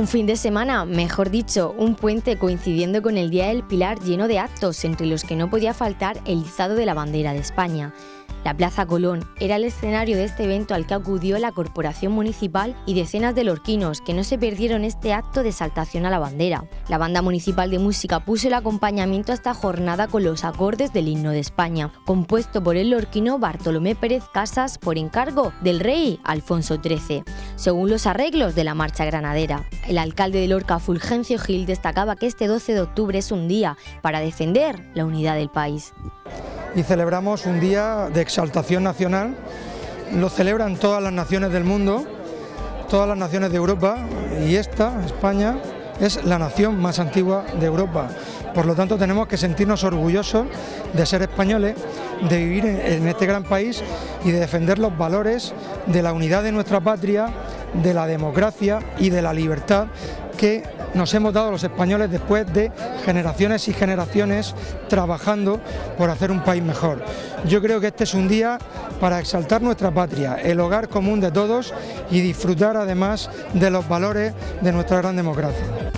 Un fin de semana, mejor dicho, un puente coincidiendo con el Día del Pilar lleno de actos entre los que no podía faltar el izado de la bandera de España. La Plaza Colón era el escenario de este evento al que acudió la Corporación Municipal y decenas de lorquinos que no se perdieron este acto de exaltación a la bandera. La Banda Municipal de Música puso el acompañamiento a esta jornada con los acordes del Himno de España, compuesto por el lorquino Bartolomé Pérez Casas por encargo del rey Alfonso XIII, según los arreglos de la Marcha Granadera. El alcalde de Lorca, Fulgencio Gil, destacaba que este 12 de octubre es un día para defender la unidad del país. Y celebramos un día de exaltación nacional, lo celebran todas las naciones del mundo, todas las naciones de Europa, y esta, España, es la nación más antigua de Europa. Por lo tanto, tenemos que sentirnos orgullosos de ser españoles, de vivir en este gran país y de defender los valores de la unidad de nuestra patria, de la democracia y de la libertad que nos hemos dado los españoles después de generaciones y generaciones trabajando por hacer un país mejor. Yo creo que este es un día para exaltar nuestra patria, el hogar común de todos, y disfrutar además de los valores de nuestra gran democracia.